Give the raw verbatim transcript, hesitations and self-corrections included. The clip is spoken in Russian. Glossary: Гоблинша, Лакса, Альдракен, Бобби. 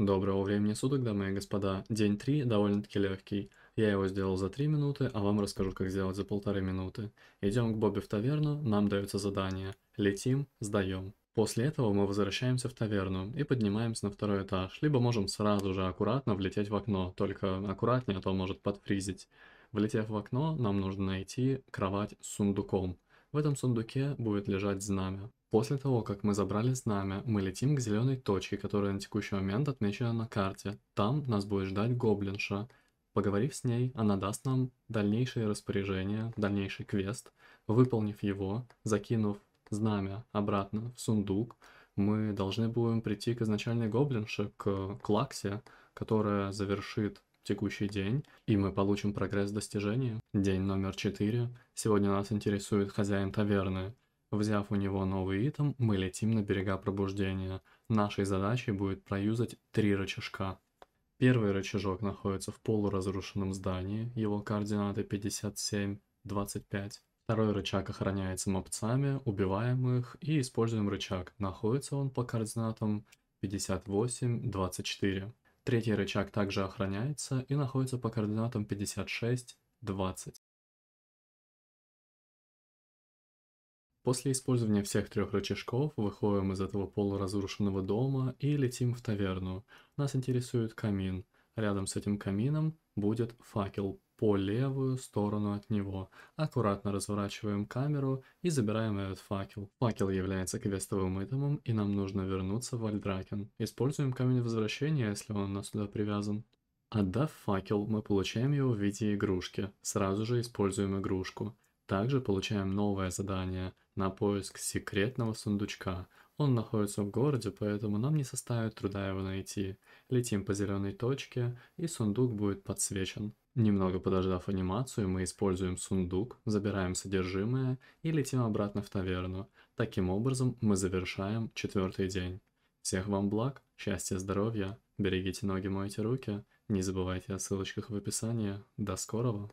Доброго времени суток, дамы и господа. День три довольно-таки легкий. Я его сделал за три минуты, а вам расскажу, как сделать за полторы минуты. Идем к Бобби в таверну, нам дается задание. Летим, сдаем. После этого мы возвращаемся в таверну и поднимаемся на второй этаж, либо можем сразу же аккуратно влететь в окно, только аккуратнее, а то может подфризить. Влетев в окно, нам нужно найти кровать с сундуком. В этом сундуке будет лежать знамя. После того, как мы забрали знамя, мы летим к зеленой точке, которая на текущий момент отмечена на карте. Там нас будет ждать Гоблинша. Поговорив с ней, она даст нам дальнейшие распоряжения, дальнейший квест. Выполнив его, закинув знамя обратно в сундук, мы должны будем прийти к изначальной Гоблинше, к Лаксе, которая завершит текущий день, и мы получим прогресс достижения. День номер четыре. Сегодня нас интересует хозяин таверны. Взяв у него новый итем, мы летим на берега пробуждения. Нашей задачей будет проюзать три рычажка. Первый рычажок находится в полуразрушенном здании, его координаты пятьдесят семь, двадцать пять. Второй рычаг охраняется мопцами, убиваем их и используем рычаг. Находится он по координатам пятьдесят восемь, двадцать четыре. Третий рычаг также охраняется и находится по координатам пятьдесят шесть, двадцать. После использования всех трех рычажков выходим из этого полуразрушенного дома и летим в таверну. Нас интересует камин. Рядом с этим камином будет факел по левую сторону от него. Аккуратно разворачиваем камеру и забираем этот факел. Факел является квестовым итемом, и нам нужно вернуться в Альдракен. Используем камень возвращения, если он у нас сюда привязан. Отдав факел, мы получаем его в виде игрушки. Сразу же используем игрушку. Также получаем новое задание на поиск секретного сундучка. Он находится в городе, поэтому нам не составит труда его найти. Летим по зеленой точке, и сундук будет подсвечен. Немного подождав анимацию, мы используем сундук, забираем содержимое и летим обратно в таверну. Таким образом, мы завершаем четвертый день. Всех вам благ, счастья, здоровья, берегите ноги, мойте руки, не забывайте о ссылочках в описании. До скорого!